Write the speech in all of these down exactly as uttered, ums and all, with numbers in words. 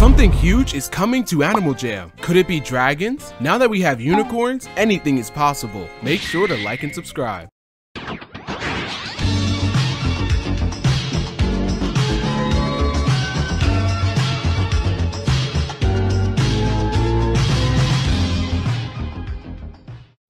Something huge is coming to Animal Jam. Could it be dragons? Now that we have unicorns, anything is possible. Make sure to like and subscribe.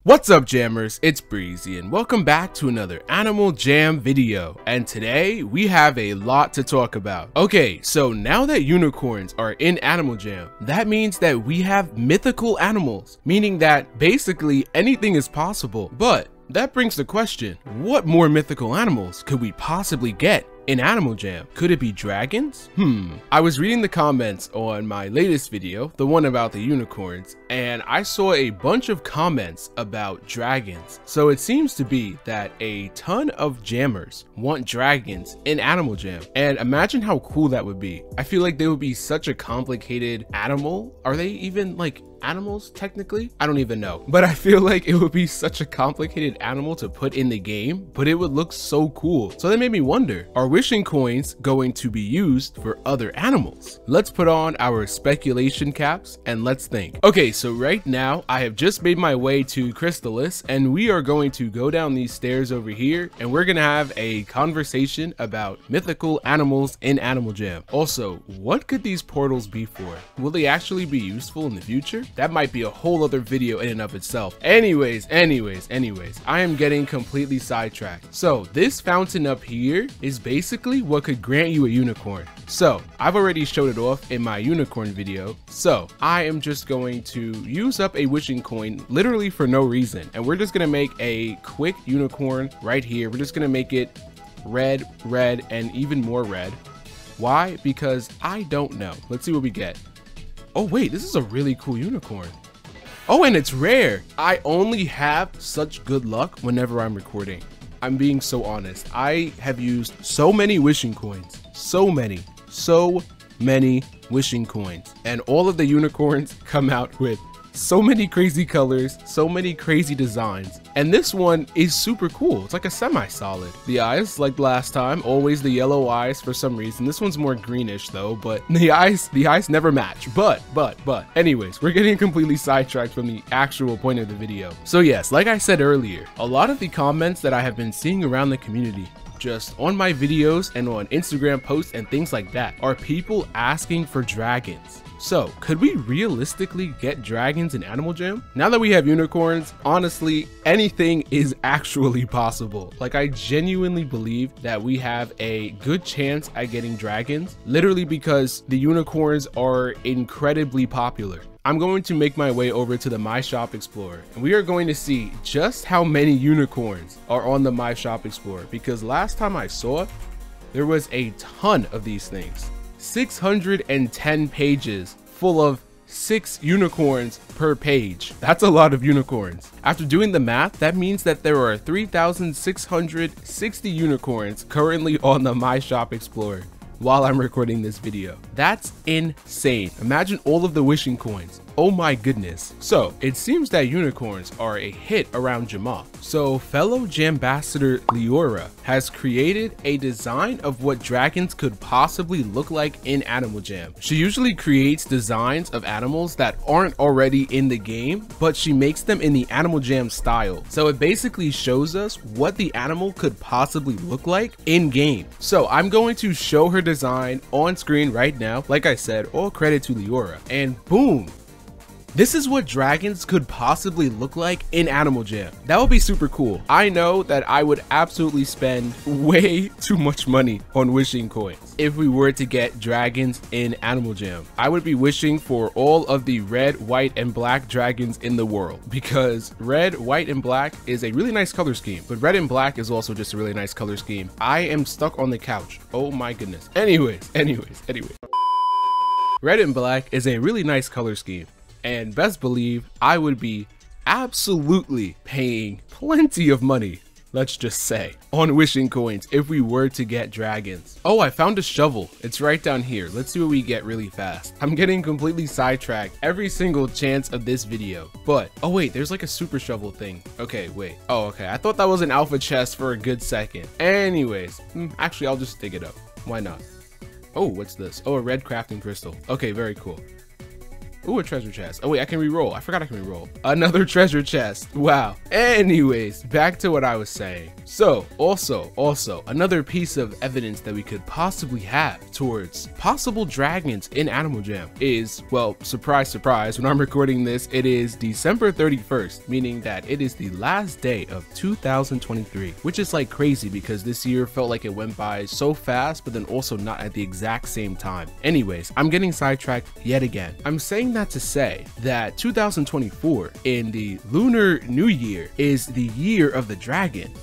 What's up, Jammers? It's Breezy and welcome back to another Animal Jam video, and today we have a lot to talk about. Okay, so now that unicorns are in Animal Jam, that means that we have mythical animals, meaning that basically anything is possible. But that brings the question, what more mythical animals could we possibly get in Animal Jam? Could it be dragons? Hmm. I was reading the comments on my latest video, the one about the unicorns, and I saw a bunch of comments about dragons. So it seems to be that a ton of jammers want dragons in Animal Jam. And imagine how cool that would be. I feel like they would be such a complicated animal. Are they even like animals technically? I don't even know. But I feel like it would be such a complicated animal to put in the game, but it would look so cool. So that made me wonder, are wishing coins going to be used for other animals? Let's put on our speculation caps and let's think. Okay, so right now I have just made my way to Crystalis, and we are going to go down these stairs over here, and we're gonna have a conversation about mythical animals in Animal Jam. Also, what could these portals be for? Will they actually be useful in the future? That might be a whole other video in and of itself. Anyways, anyways, anyways, I am getting completely sidetracked. So this fountain up here is basically Basically, what could grant you a unicorn. So I've already showed it off in my unicorn video, so I am just going to use up a wishing coin literally for no reason, and we're just gonna make a quick unicorn right here. We're just gonna make it red, red, and even more red. Why? Because I don't know. Let's see what we get. Oh wait, this is a really cool unicorn. Oh, and it's rare. I only have such good luck whenever I'm recording. I'm being so honest. I have used so many wishing coins, so many, so many wishing coins, and all of the unicorns come out with so many crazy colors, so many crazy designs, and this one is super cool. It's like a semi-solid. The eyes, like last time, always the yellow eyes for some reason. This one's more greenish though, but the eyes the eyes never match. But but but anyways, we're getting completely sidetracked from the actual point of the video. So yes, like I said earlier, a lot of the comments that I have been seeing around the community, just on my videos and on Instagram posts and things like that, are people asking for dragons. So could we realistically get dragons in Animal Jam? Now that we have unicorns, honestly, anything is actually possible. Like, I genuinely believe that we have a good chance at getting dragons, literally because the unicorns are incredibly popular. I'm going to make my way over to the My Shop Explorer, and we are going to see just how many unicorns are on the My Shop Explorer, because last time I saw it, there was a ton of these things. six hundred ten pages full of six unicorns per page. That's a lot of unicorns. After doing the math, that means that there are three thousand six hundred sixty unicorns currently on the My Shop Explorer while I'm recording this video. That's insane. Imagine all of the wishing coins. Oh my goodness. So it seems that unicorns are a hit around Jama. So fellow Jambassador Leora has created a design of what dragons could possibly look like in Animal Jam. She usually creates designs of animals that aren't already in the game, but she makes them in the Animal Jam style. So it basically shows us what the animal could possibly look like in game. So I'm going to show her design on screen right now. Like I said, all credit to Leora. And boom. This is what dragons could possibly look like in Animal Jam. That would be super cool. I know that I would absolutely spend way too much money on wishing coins if we were to get dragons in Animal Jam. I would be wishing for all of the red, white, and black dragons in the world, because red, white, and black is a really nice color scheme, but red and black is also just a really nice color scheme. I am stuck on the couch. Oh my goodness. Anyways, anyways, anyways. Red and black is a really nice color scheme, and best believe I would be absolutely paying plenty of money, let's just say, on wishing coins if we were to get dragons. Oh, I found a shovel. It's right down here. Let's see what we get really fast. I'm getting completely sidetracked every single chance of this video. But oh wait, there's like a super shovel thing. Okay, wait. Oh, okay. I thought that was an alpha chest for a good second. Anyways, actually, I'll just dig it up. Why not? Oh, what's this? Oh, a red crafting crystal. Okay, very cool. Ooh, a treasure chest. Oh, wait, I can reroll. I forgot I can reroll. Another treasure chest. Wow. Anyways, back to what I was saying. So, also, also, another piece of evidence that we could possibly have towards possible dragons in Animal Jam is, well, surprise, surprise, when I'm recording this, it is December thirty-first, meaning that it is the last day of two thousand twenty-three, which is like crazy because this year felt like it went by so fast, but then also not at the exact same time. Anyways, I'm getting sidetracked yet again. I'm saying that to say that two thousand twenty-four in the Lunar New Year is the year of the dragon,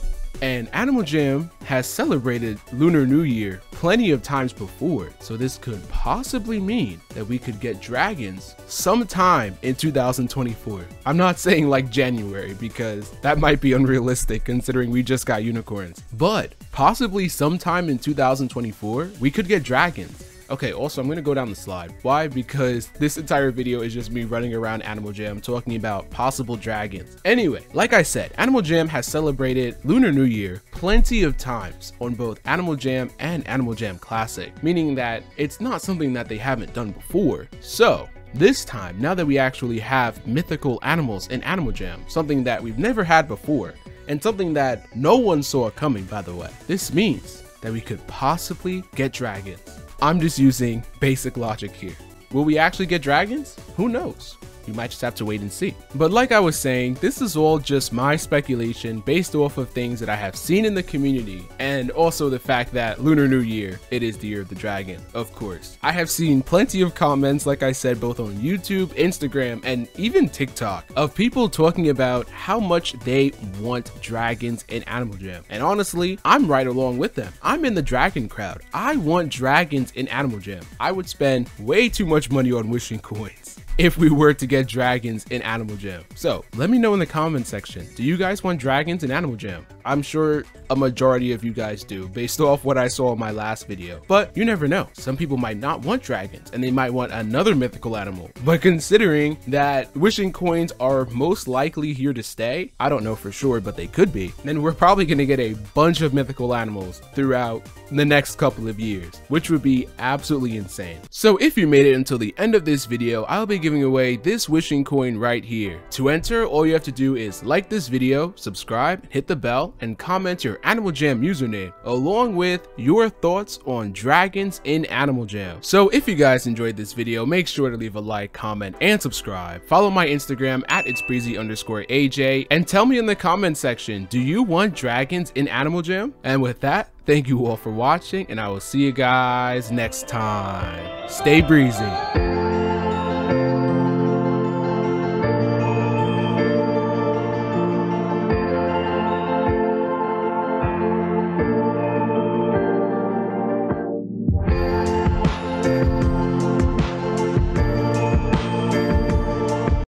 and Animal Jam has celebrated Lunar New Year plenty of times before, so this could possibly mean that we could get dragons sometime in two thousand twenty-four. I'm not saying like January because that might be unrealistic considering we just got unicorns, but possibly sometime in two thousand twenty-four we could get dragons. Okay, also, I'm gonna go down the slide. Why? Because this entire video is just me running around Animal Jam talking about possible dragons. Anyway, like I said, Animal Jam has celebrated Lunar New Year plenty of times on both Animal Jam and Animal Jam Classic, meaning that it's not something that they haven't done before. So, this time, now that we actually have mythical animals in Animal Jam, something that we've never had before, and something that no one saw coming, by the way, this means that we could possibly get dragons. I'm just using basic logic here. Will we actually get dragons? Who knows? You might just have to wait and see. But like I was saying, this is all just my speculation based off of things that I have seen in the community, and also the fact that Lunar New Year, it is the year of the dragon, of course. I have seen plenty of comments, like I said, both on YouTube, Instagram, and even TikTok of people talking about how much they want dragons in Animal Jam. And honestly, I'm right along with them. I'm in the dragon crowd. I want dragons in Animal Jam. I would spend way too much money on wishing coins if we were to get dragons in Animal Jam. So let me know in the comment section, do you guys want dragons in Animal Jam? I'm sure a majority of you guys do based off what I saw in my last video, but you never know. Some people might not want dragons and they might want another mythical animal. But considering that wishing coins are most likely here to stay, I don't know for sure, but they could be, then we're probably gonna get a bunch of mythical animals throughout the next couple of years, which would be absolutely insane. So if you made it until the end of this video, I'll be giving giving away this wishing coin right here. To enter, all you have to do is like this video, subscribe, hit the bell, and comment your Animal Jam username along with your thoughts on dragons in Animal Jam. So if you guys enjoyed this video, make sure to leave a like, comment, and subscribe. Follow my Instagram at itsbreezy underscore A J, and tell me in the comment section, do you want dragons in Animal Jam? And with that, thank you all for watching, and I will see you guys next time. Stay breezy.